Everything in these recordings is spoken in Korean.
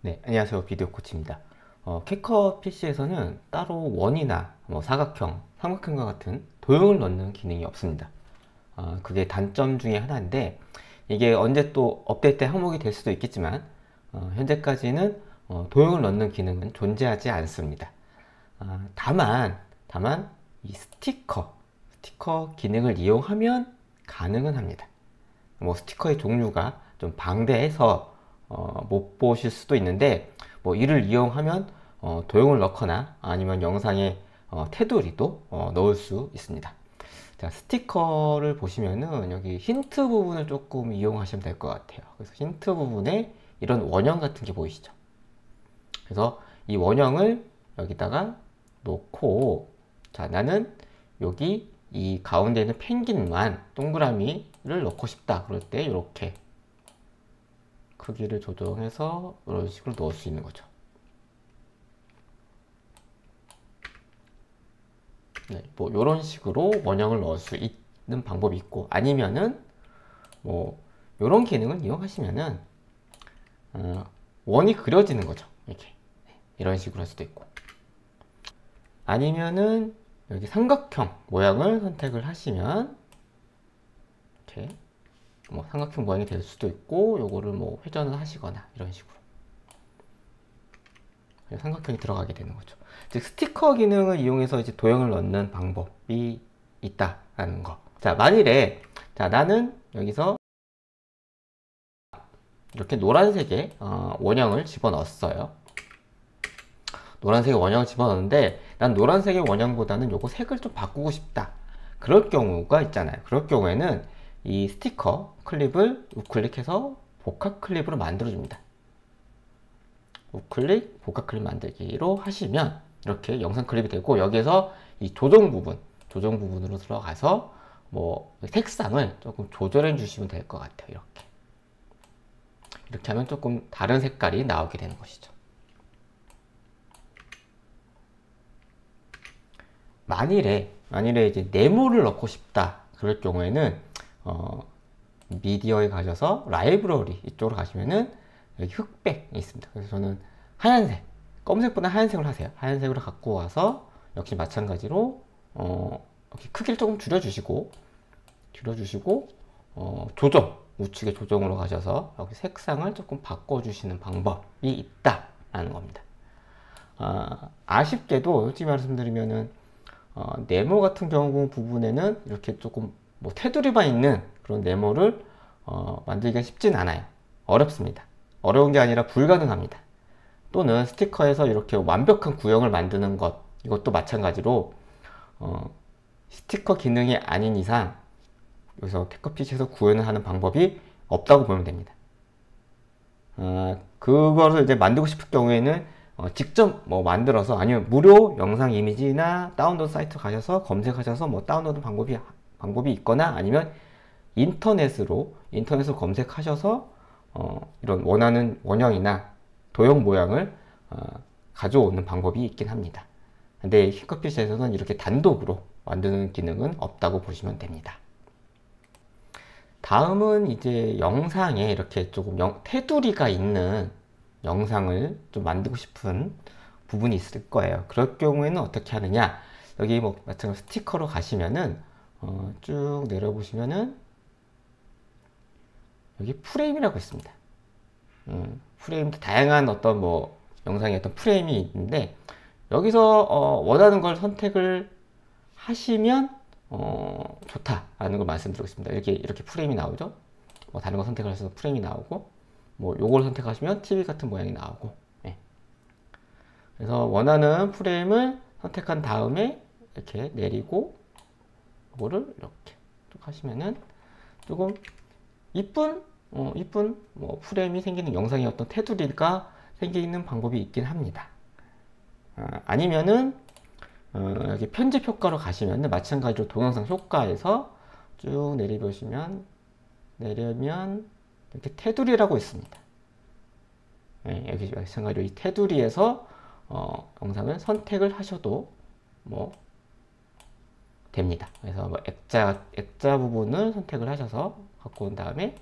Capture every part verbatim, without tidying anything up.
네, 안녕하세요. 비디오 코치입니다. 어, 캡컷 피시에서는 따로 원이나 뭐 사각형, 삼각형과 같은 도형을 넣는 기능이 없습니다. 어, 그게 단점 중에 하나인데, 이게 언제 또 업데이트 항목이 될 수도 있겠지만 어, 현재까지는 어, 도형을 넣는 기능은 존재하지 않습니다. 어, 다만 다만 이 스티커 스티커 기능을 이용하면 가능은 합니다. 뭐 스티커의 종류가 좀 방대해서 어, 못 보실 수도 있는데, 뭐 이를 이용하면 어, 도형을 넣거나 아니면 영상에 어, 테두리도 어, 넣을 수 있습니다. 자, 스티커를 보시면은 여기 힌트 부분을 조금 이용하시면 될 것 같아요. 그래서 힌트 부분에 이런 원형 같은 게 보이시죠? 그래서 이 원형을 여기다가 놓고, 자, 나는 여기 이 가운데 있는 펭귄만 동그라미를 넣고 싶다 그럴 때 이렇게 크기를 조정해서 이런 식으로 넣을 수 있는 거죠. 네, 뭐 이런 식으로 원형을 넣을 수 있는 방법이 있고, 아니면은 뭐 이런 기능을 이용하시면은 어, 원이 그려지는 거죠. 이렇게 이런 식으로 할 수도 있고, 아니면은 여기 삼각형 모양을 선택을 하시면 이렇게 뭐 삼각형 모양이 될 수도 있고, 요거를 뭐 회전을 하시거나 이런 식으로 삼각형이 들어가게 되는 거죠. 즉 스티커 기능을 이용해서 이제 도형을 넣는 방법이 있다라는 거. 자, 만일에 자 나는 여기서 이렇게 노란색의 어, 원형을 집어넣었어요. 노란색의 원형을 집어넣는데 난 노란색의 원형보다는 요거 색을 좀 바꾸고 싶다. 그럴 경우가 있잖아요. 그럴 경우에는 이 스티커 클립을 우클릭해서 복합 클립으로 만들어 줍니다. 우클릭 복합 클립 만들기로 하시면 이렇게 영상 클립이 되고, 여기에서 이 조정 부분 조정 부분으로 들어가서 뭐 색상을 조금 조절해 주시면 될 것 같아요. 이렇게 이렇게 하면 조금 다른 색깔이 나오게 되는 것이죠. 만일에 만일에 이제 네모를 넣고 싶다 그럴 경우에는 어, 미디어에 가셔서 라이브러리 이쪽으로 가시면은 여기 흑백이 있습니다. 그래서 저는 하얀색, 검은색보다 하얀색을 하세요. 하얀색으로 갖고 와서 역시 마찬가지로 어, 이렇게 크기를 조금 줄여주시고 줄여주시고 어, 조정, 우측의 조정으로 가셔서 여기 색상을 조금 바꿔주시는 방법이 있다라는 겁니다. 어, 아쉽게도 솔직히 말씀드리면은 어, 네모 같은 경우 부분에는 이렇게 조금 뭐 테두리만 있는 그런 네모를 어, 만들기가 쉽진 않아요. 어렵습니다. 어려운 게 아니라 불가능합니다. 또는 스티커에서 이렇게 완벽한 구형을 만드는 것, 이것도 마찬가지로 어, 스티커 기능이 아닌 이상 여기서 캡컷피시에서 구현을 하는 방법이 없다고 보면 됩니다. 어, 그거를 이제 만들고 싶을 경우에는 어, 직접 뭐 만들어서, 아니면 무료 영상 이미지나 다운로드 사이트 가셔서 검색하셔서 뭐 다운로드 방법이 방법이 있거나, 아니면 인터넷으로 인터넷으로 검색하셔서 어, 이런 원하는 원형이나 도형 모양을 어, 가져오는 방법이 있긴 합니다. 근데 캡컷피시에서는 이렇게 단독으로 만드는 기능은 없다고 보시면 됩니다. 다음은 이제 영상에 이렇게 조금 영, 테두리가 있는 영상을 좀 만들고 싶은 부분이 있을 거예요. 그럴 경우에는 어떻게 하느냐, 여기 뭐 마찬가지로 스티커로 가시면은 어, 쭉 내려보시면은 여기 프레임이라고 있습니다. 음, 프레임도 다양한 어떤 뭐 영상의 어떤 프레임이 있는데, 여기서 어, 원하는 걸 선택을 하시면 어, 좋다라는 걸 말씀드리고 있습니다. 이렇게 이렇게 프레임이 나오죠. 뭐 다른 거 선택을 해서 프레임이 나오고, 뭐 요걸 선택하시면 티비 같은 모양이 나오고. 네. 그래서 원하는 프레임을 선택한 다음에 이렇게 내리고, 이거를 이렇게 쭉 하시면은 조금 이쁜 어, 이쁜 뭐 프레임이 생기는 영상의 어떤 테두리가 생기는 방법이 있긴 합니다. 어, 아니면은 어, 여기 편집 효과로 가시면은 마찬가지로 동영상 효과에서 쭉 내려보시면 내려면 이렇게 테두리라고 있습니다. 네, 여기 마찬가지로 이 테두리에서 어, 영상을 선택을 하셔도 뭐 됩니다. 그래서 뭐 액자, 액자 부분을 선택을 하셔서 갖고 온 다음에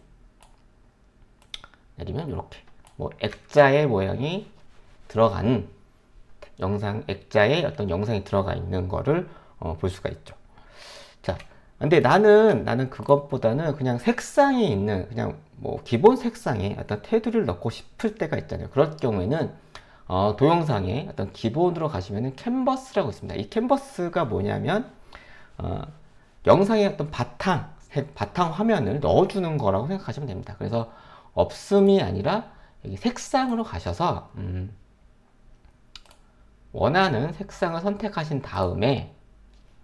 내리면 이렇게 뭐 액자의 모양이 들어간 영상, 액자의 어떤 영상이 들어가 있는 거를 어, 볼 수가 있죠. 자, 근데 나는 나는 그것보다는 그냥 색상이 있는, 그냥 뭐 기본 색상에 어떤 테두리를 넣고 싶을 때가 있잖아요. 그럴 경우에는 어, 도영상에 어떤 기본으로 가시면은 캔버스라고 있습니다. 이 캔버스가 뭐냐면 어, 영상의 어떤 바탕, 바탕 화면을 넣어주는 거라고 생각하시면 됩니다. 그래서 없음이 아니라 여기 색상으로 가셔서 음, 원하는 색상을 선택하신 다음에,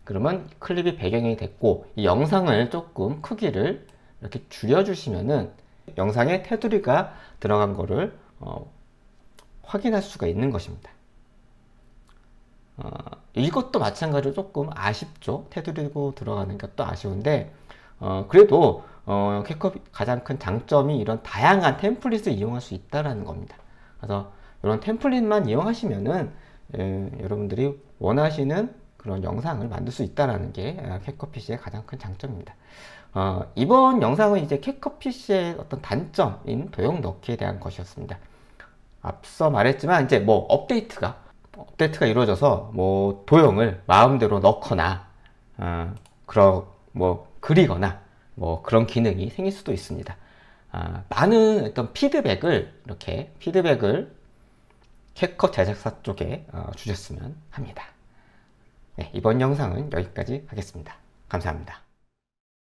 그러면 클립이 배경이 됐고, 이 영상을 조금 크기를 이렇게 줄여주시면은 영상에 테두리가 들어간 거를 어, 확인할 수가 있는 것입니다. 어, 이것도 마찬가지로 조금 아쉽죠. 테두리로 들어가는 것도 아쉬운데, 어, 그래도 어, 캡컷 가장 큰 장점이 이런 다양한 템플릿을 이용할 수 있다라는 겁니다. 그래서 이런 템플릿만 이용하시면은 에, 여러분들이 원하시는 그런 영상을 만들 수 있다라는 게 캡컷 피씨의 가장 큰 장점입니다. 어, 이번 영상은 이제 캡컷 피씨의 어떤 단점인 도형 넣기에 대한 것이었습니다. 앞서 말했지만 이제 뭐 업데이트가 업데이트가 이루어져서 뭐 도형을 마음대로 넣거나 어, 그런 뭐 그리거나 뭐 그런 기능이 생길 수도 있습니다. 어, 많은 어떤 피드백을 이렇게 피드백을 캡컷 제작사 쪽에 어, 주셨으면 합니다. 네, 이번 영상은 여기까지 하겠습니다. 감사합니다.